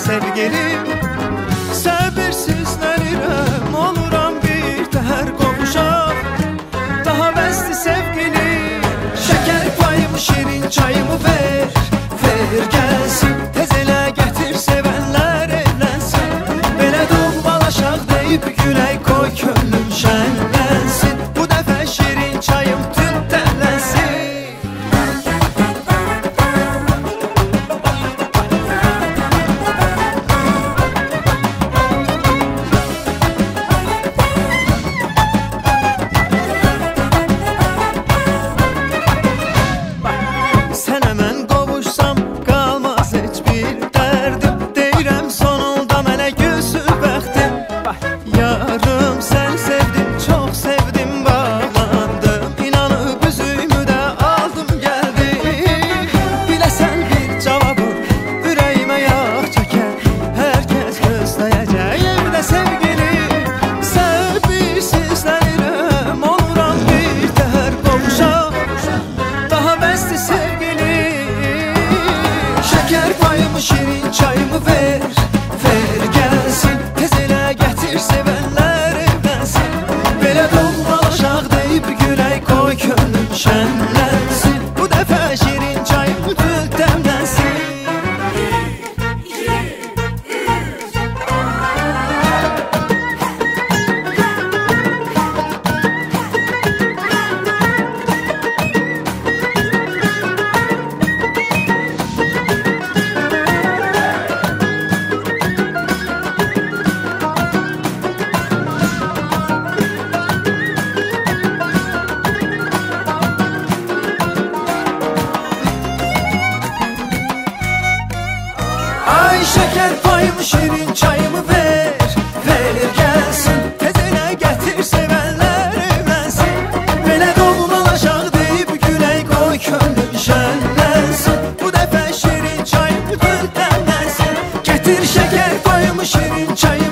Sevgilim, səbirsizlənirəm, oluram bir təhər qovuşaq. Daha bəsdir sevgilim, şəkər payımı, şirin çayımı ver, ver gəlsin, tez elə gətir, sevənlər evlənsin. Belə dumbalaşaq deyib gülək, qoy könlüm şənlənsin, bu dəfə şirin çayım tüntələnsin. Şirin çayımı ver, ver gəlsin, tez elə gətir, sevənlər evlənsin. Belə doğmalaşaq deyib gülək, qoy könlüm şənlənsin, bu dəfə şirin çayım tül təmlənsin. Şəkər payımı, şirin çayımı ver, ver gəlsin, tez elə gətir, sevənlər evlənsin. Belə doğmalaşaq deyib gülək, qoy könlüm şənlənsin, bu dəfə şirin çayımı tüntələnsin. Gətir şəkər payımı, şirin çayımı ver.